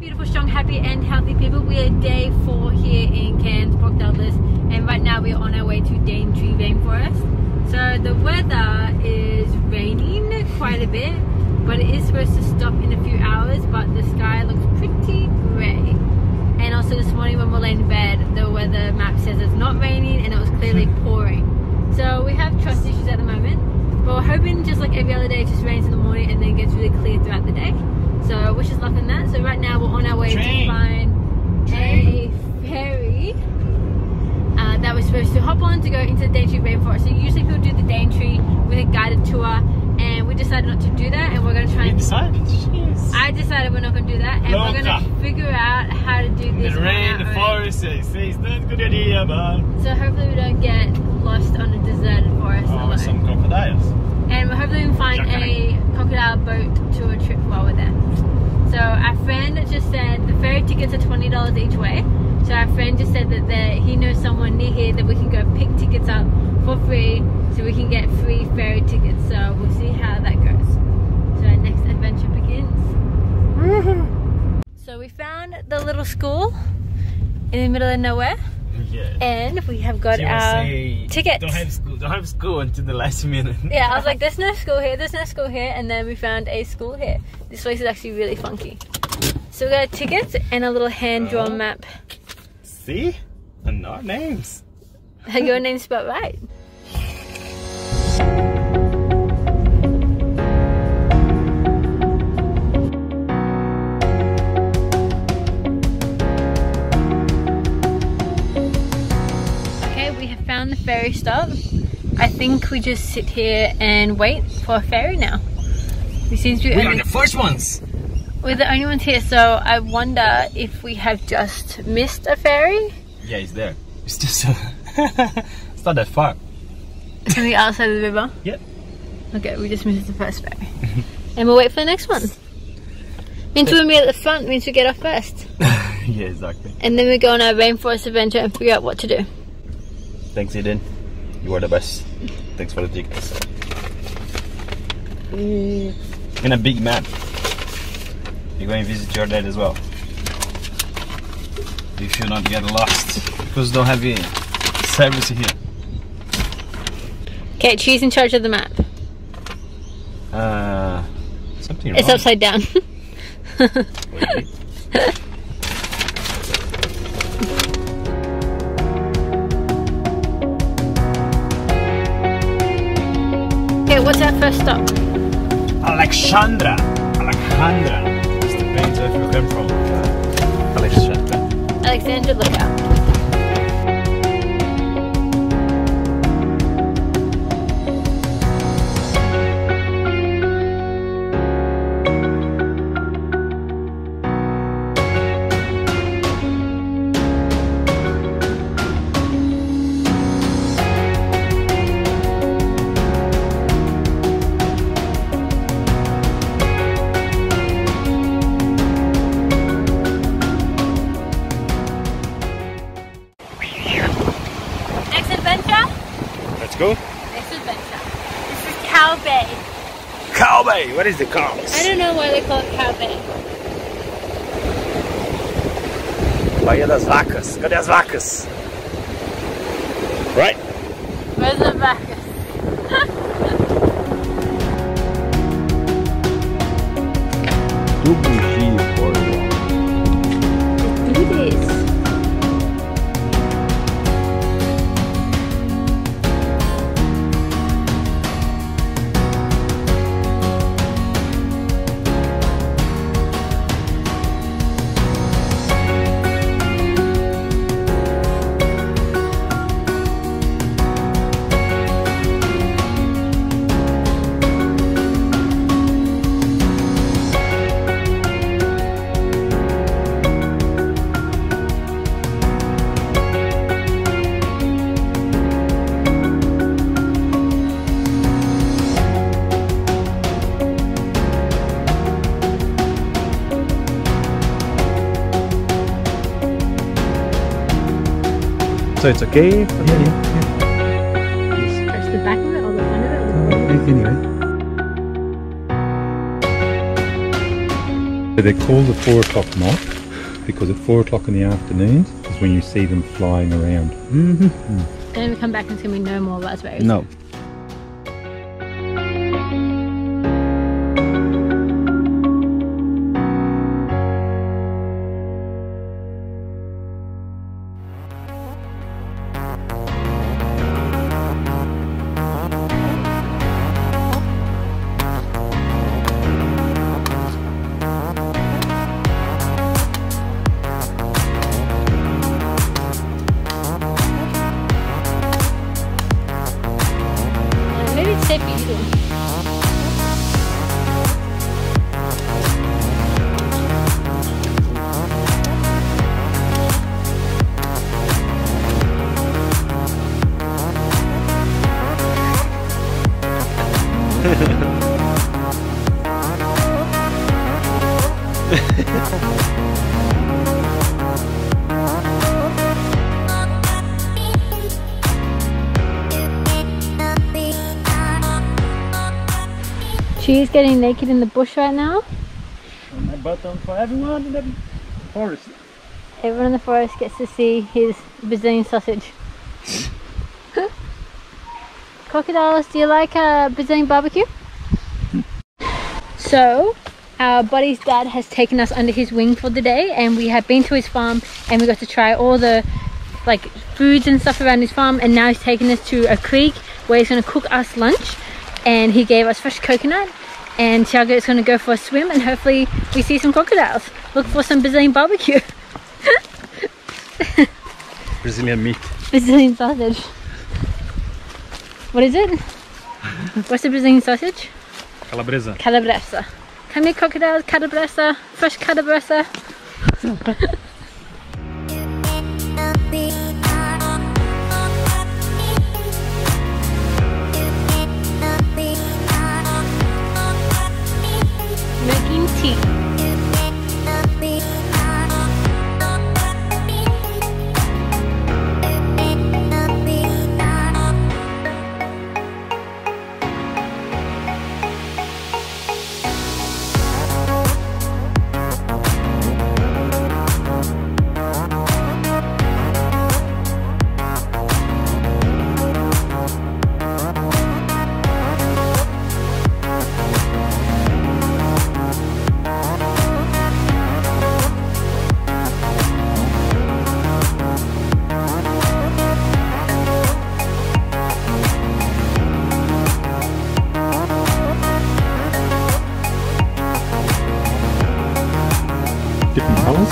beautiful, strong, happy and healthy people. We're day 4 here in Cairns, Port Douglas, and right now we're on our way to Daintree Rainforest. So the weather is raining quite a bit, but it is supposed to stop in a few hours, but the sky looks pretty grey. And also this morning when we're laying in bed, the weather map says it's not raining and it was clearly pouring. So we have trust issues at the moment, but we're hoping just like every other day it just rains in the morning and then gets really clear throughout the day. So wish us luck on that. So right now we're on our way to find a ferry that we're supposed to hop on to go into the Daintree Rainforest. So usually people do the Daintree with a guided tour, and we decided not to do that, and we're going to try and... You decided? Jeez. I decided we're not going to do that, and we're going to figure out how to do this. The rain, the forest, it's not a good idea, but... So hopefully we don't get lost on a deserted forest alone. Some crocodiles. And we're hopefully we can find a crocodile boat tour trip while we're there. So our friend just said the ferry tickets are $20 each way. So our friend just said that he knows someone near here that we can go pick tickets up for free, so we can get free ferry tickets. So we'll see how that goes. So our next adventure begins. So we found the little school in the middle of nowhere. Yeah. And we have got our tickets. Don't have school until the last minute. Yeah, I was like, there's no school here, there's no school here, and then we found a school here. This place is actually really funky. So we got our tickets and a little hand-drawn map. See? And our names. And your name's spelled right. The ferry stop. I think we just sit here and wait for a ferry now. We seem to be we are the first ones. We're the only ones here, so I wonder if we have just missed a ferry. Yeah, it's there. It's just it's not that far. It's on the outside of the river. Yep. Okay, we just missed the first ferry, and we'll wait for the next one. Means we'll be at the front. Means we get off first. Yeah, exactly. And then we go on our rainforest adventure and figure out what to do. Thanks, Eden. You are the best. Thanks for the tickets. And a big map. You're going to visit your dad as well. You should not get lost because don't have any service here. Okay, she's in charge of the map. Something wrong. It's upside down. What's our first stop? Alexandra. Alexandra. It depends where you come from. Alexandra. Alexandra, look out. Go. Next adventure. This is Cow Bay. Cow Bay? What is the cows? I don't know why they call it Cow Bay. Bahia das Vacas. Cadê as vacas? Right? Where's the vacas? So it's okay? Yeah, yeah, yeah. You scratch the back of it or the front of it? Anyway. But they're called the 4 o'clock moth because at 4 o'clock in the afternoon is when you see them flying around. Mm-hmm. And we come back and there's going to be no more raspberries. No. She's getting naked in the bush right now. And my button for everyone in the forest. Everyone in the forest gets to see his Brazilian sausage. Crocodiles, do you like Brazilian barbecue? So, our buddy's dad has taken us under his wing for the day, and we have been to his farm and we got to try all the foods and stuff around his farm, and now he's taken us to a creek where he's going to cook us lunch, and he gave us fresh coconut. And Tiago is going to go for a swim and hopefully we see some crocodiles. Look for some Brazilian barbecue. Brazilian meat. Brazilian sausage. What is it? What's the Brazilian sausage? Calabresa. Calabresa. Come here crocodiles, calabresa, fresh calabresa.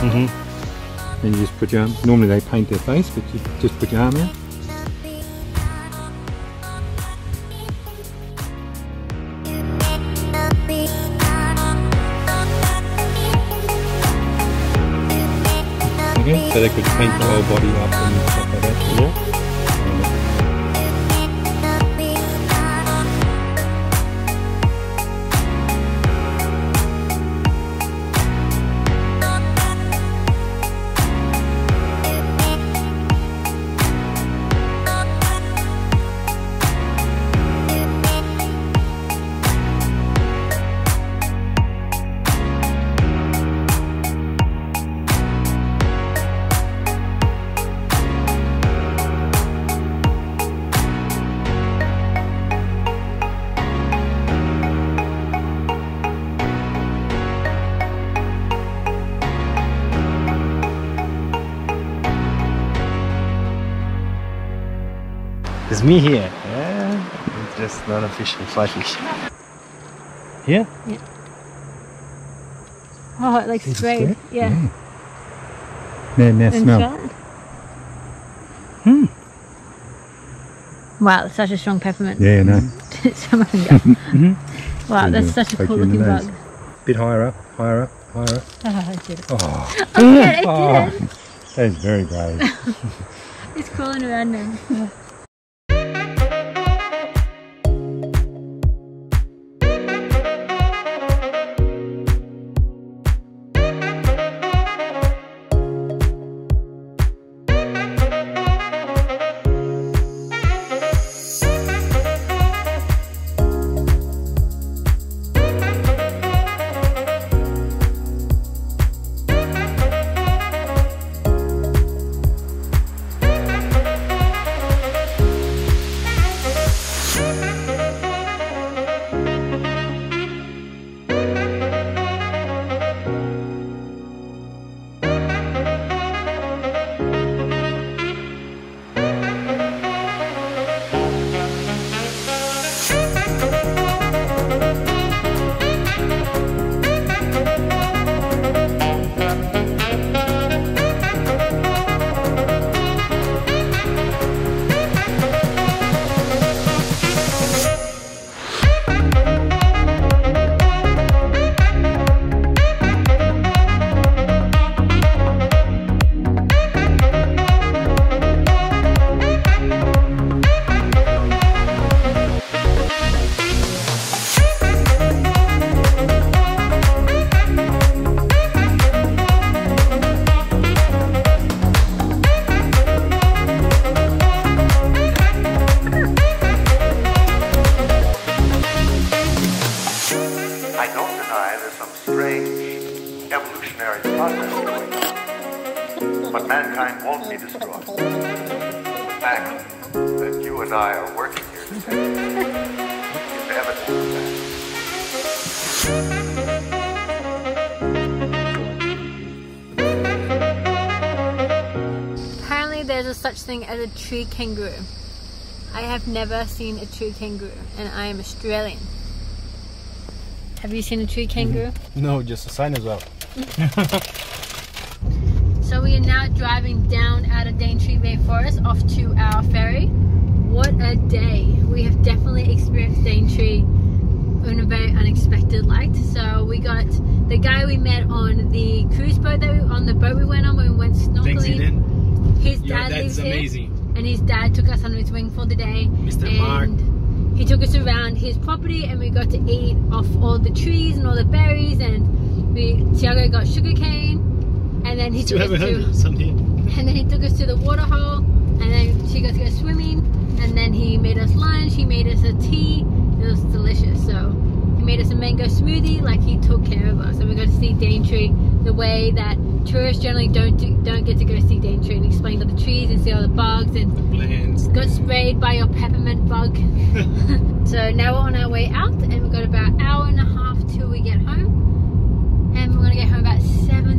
Mm-hmm. And you just put your arm. Normally they paint their face, but you just put your arm out. Okay, so they could paint the whole body up and stuff like that. Yeah. It's me here, yeah, it's just not a fish, it's fly fish. Here? Yeah. Oh, it looks straight, yeah. Now smell. Wow, that's such a strong peppermint. Yeah, I know. Wow, that's such a cool looking bug. Bit higher up, higher up, higher up. Oh, I did it. Oh, I did it. That is very brave. It's crawling around now. Yeah. evolutionary process going on. But mankind won't be destroyed. The fact that you and I are working here today is evidence of that. Apparently there's a such thing as a tree kangaroo. I have never seen a tree kangaroo and I am Australian. Have you seen a tree kangaroo? No, just a sign as well. So we are now driving down out of Daintree Rainforest off to our ferry. What a day. We have definitely experienced Daintree in a very unexpected light. So we got the guy we met on the cruise boat that we went on when we went snorkeling. His dad lives here, and his dad took us under his wing for the day. Mr. Mark. He took us around his property, and we got to eat off all the trees and all the berries. And Tiago got sugarcane, and then he took us to the waterhole, and then she got to go swimming, and then he made us lunch. He made us a tea. It was delicious. So he made us a mango smoothie. Like, he took care of us, and we got to see Daintree the way that tourists generally don't get to go see Daintree, and explain all the trees and see all the bugs and the plants. Got sprayed by your peppermint bug. So now we're on our way out, and we've got about an hour and a half till we get home, and we're gonna get home about 7